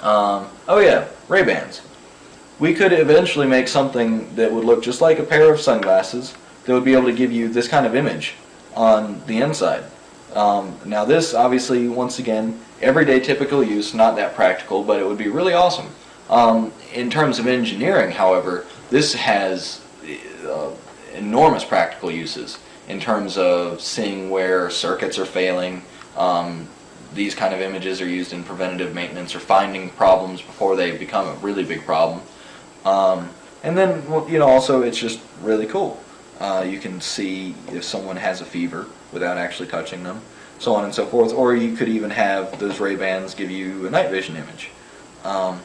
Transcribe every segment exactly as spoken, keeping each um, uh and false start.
Um, oh yeah, Ray-Bans. We could eventually make something that would look just like a pair of sunglasses that would be able to give you this kind of image on the inside. Um, now this, obviously, once again, everyday typical use, not that practical, but it would be really awesome. Um, in terms of engineering, however, this has uh, enormous practical uses in terms of seeing where circuits are failing. Um, these kind of images are used in preventative maintenance or finding problems before they become a really big problem. Um, and then, you know, also it's just really cool. Uh, you can see if someone has a fever without actually touching them, so on and so forth. Or you could even have those Ray-Bans give you a night vision image. Um,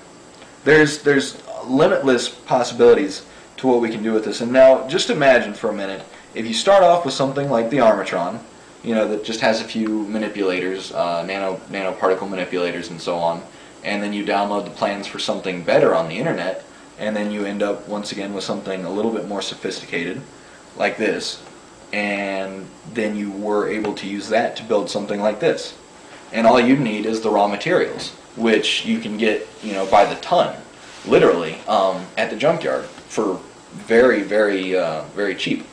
there's, there's limitless possibilities to what we can do with this. And now, just imagine for a minute, if you start off with something like the Armatron, you know, that just has a few manipulators, uh, nano nanoparticle manipulators and so on, and then you download the plans for something better on the internet, and then you end up once again with something a little bit more sophisticated, like this, and then you were able to use that to build something like this. And all you need is the raw materials, which you can get, you know, by the ton, literally, um, at the junkyard for very, very, uh, very cheap.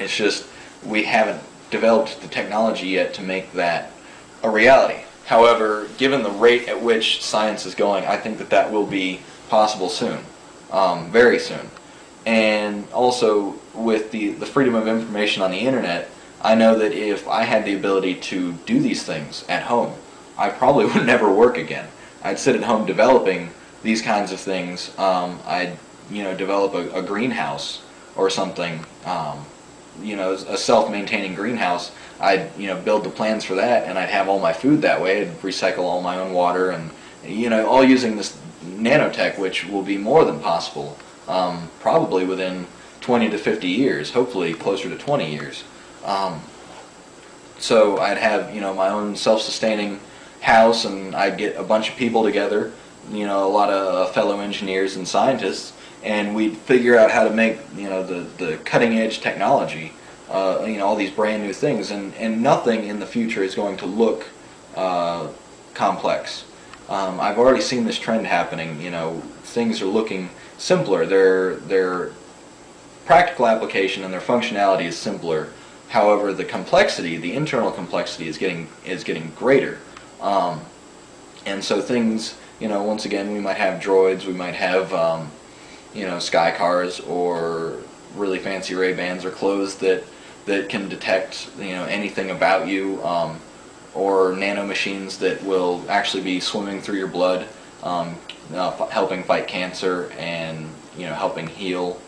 It's just we haven't developed the technology yet to make that a reality. However, given the rate at which science is going, I think that that will be possible soon, um, very soon. And also with the, the freedom of information on the internet, I know that if I had the ability to do these things at home, I probably would never work again. I'd sit at home developing these kinds of things. Um, I'd, you know, develop a, a greenhouse or something, um, you know, a self-maintaining greenhouse. I'd, you know, build the plans for that, and I'd have all my food that way. I'd recycle all my own water, and, you know, all using this nanotech, which will be more than possible. Um, probably within twenty to fifty years, hopefully closer to twenty years. Um, so I'd have, you know, my own self-sustaining house, and I'd get a bunch of people together, you know, a lot of fellow engineers and scientists, and we'd figure out how to make, you know, the, the cutting-edge technology, uh, you know, all these brand new things, and, and nothing in the future is going to look uh, complex. Um, I've already seen this trend happening, you know, things are looking simpler, their, their practical application and their functionality is simpler. However, the complexity, the internal complexity is getting, is getting greater. Um, and so things, you know, once again, we might have droids, we might have, um, you know, sky cars or really fancy Ray-Bans or clothes that, that can detect, you know, anything about you. Um, or nanomachines that will actually be swimming through your blood, um, uh, helping fight cancer and, you know, helping heal,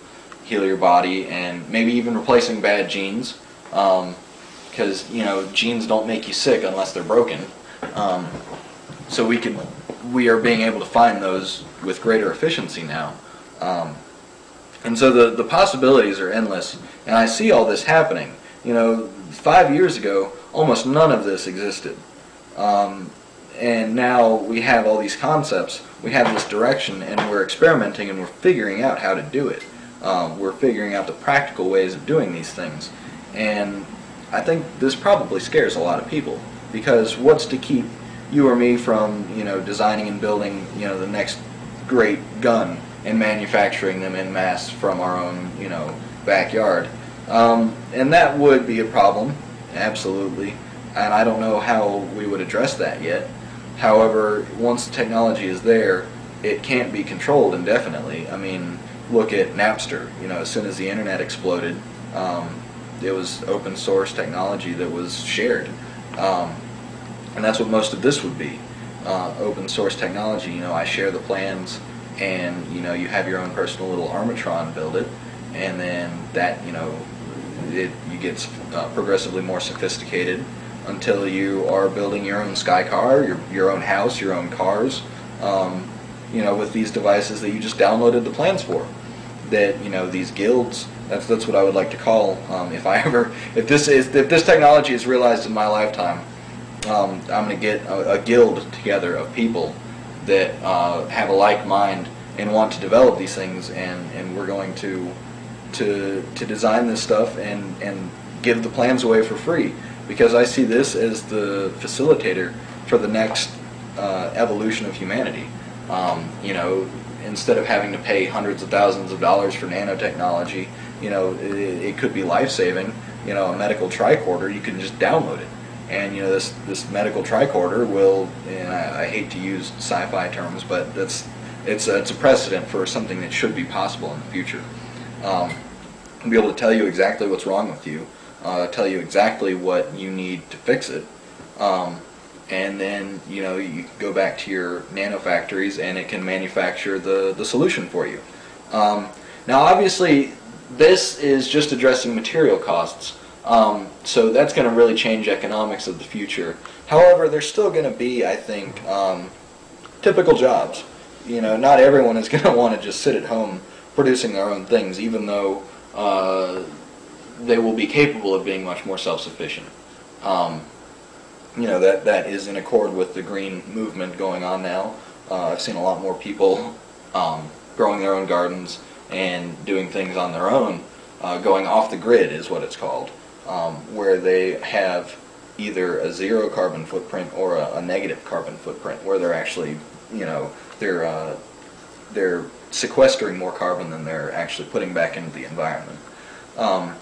heal your body, and maybe even replacing bad genes, because, um, you know, genes don't make you sick unless they're broken. Um, so we could, we are being able to find those with greater efficiency now. Um, and so the, the possibilities are endless, and I see all this happening. You know, five years ago, almost none of this existed. Um, and now we have all these concepts, we have this direction, and we're experimenting and we're figuring out how to do it. Um, we're figuring out the practical ways of doing these things. And I think this probably scares a lot of people, because what's to keep you or me from, you know, designing and building, you know, the next great gun and manufacturing them en masse from our own, you know, backyard. Um, and that would be a problem. Absolutely, and I don't know how we would address that yet. However, once the technology is there, it can't be controlled indefinitely. I mean, look at Napster. You know, as soon as the internet exploded, um, it was open source technology that was shared, um, and that's what most of this would be: uh, open source technology. You know, I share the plans, and you know, you have your own personal little Armatron, build it, and then that, you know. It you get uh, progressively more sophisticated until you are building your own sky car, your, your own house, your own cars, um, you know, with these devices that you just downloaded the plans for. That, you know, these guilds, that's, that's what I would like to call, um, if I ever, if this is, if this technology is realized in my lifetime, um, I'm going to get a, a guild together of people that uh, have a like mind and want to develop these things, and, and we're going to To, to design this stuff and, and give the plans away for free, because I see this as the facilitator for the next uh, evolution of humanity. Um, you know, instead of having to pay hundreds of thousands of dollars for nanotechnology, you know, it, it could be life-saving. You know, a medical tricorder, you can just download it. And, you know, this, this medical tricorder will, and I, I hate to use sci-fi terms, but that's, it's, a, it's a precedent for something that should be possible in the future. Um, be able to tell you exactly what's wrong with you, uh, tell you exactly what you need to fix it, um, and then, you know, you go back to your nanofactories and it can manufacture the, the solution for you. Um, now, obviously, this is just addressing material costs, um, so that's going to really change economics of the future. However, there's still going to be, I think, um, typical jobs. You know, not everyone is going to want to just sit at home producing their own things, even though uh, they will be capable of being much more self-sufficient. Um, you know, that, that is in accord with the green movement going on now. Uh, I've seen a lot more people um, growing their own gardens and doing things on their own, uh, going off the grid is what it's called, um, where they have either a zero carbon footprint or a, a negative carbon footprint, where they're actually, you know, they're, uh, they're sequestering more carbon than they're actually putting back into the environment. Um,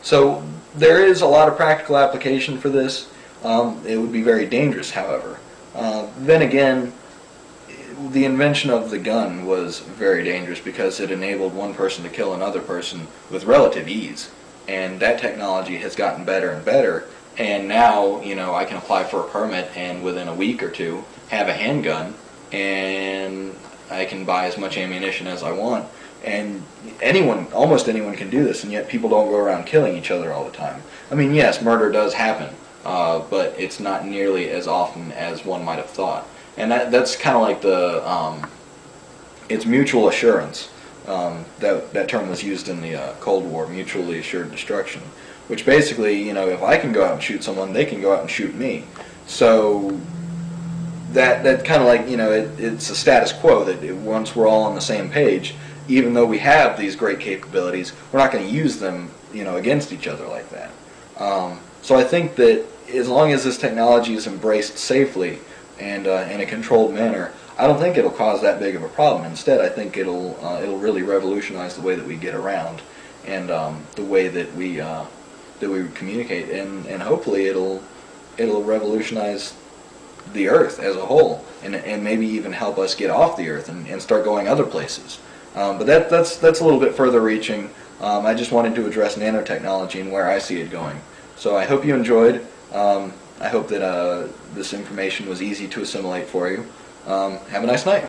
so there is a lot of practical application for this. Um, it would be very dangerous, however. Uh, then again, the invention of the gun was very dangerous because it enabled one person to kill another person with relative ease, and that technology has gotten better and better, and now, you know, I can apply for a permit and within a week or two have a handgun, and I can buy as much ammunition as I want, and anyone, almost anyone can do this, and yet people don't go around killing each other all the time. I mean, yes, murder does happen, uh, but it's not nearly as often as one might have thought. And that, that's kind of like the, um, it's mutual assurance. Um, that, that term was used in the uh, Cold War, mutually assured destruction, which basically, you know, if I can go out and shoot someone, they can go out and shoot me. So that, that kind of like, you know, it, it's a status quo that it, once we're all on the same page, even though we have these great capabilities, we're not going to use them, you know, against each other like that. Um, so I think that as long as this technology is embraced safely, and uh, in a controlled manner, I don't think it'll cause that big of a problem. Instead, I think it'll uh, it'll really revolutionize the way that we get around, and um, the way that we uh, that we communicate, and and hopefully it'll it'll revolutionize the Earth as a whole, and and maybe even help us get off the Earth and, and start going other places. Um, but that that's that's a little bit further reaching. Um, I just wanted to address nanotechnology and where I see it going. So I hope you enjoyed. Um, I hope that uh, this information was easy to assimilate for you. Um, have a nice night.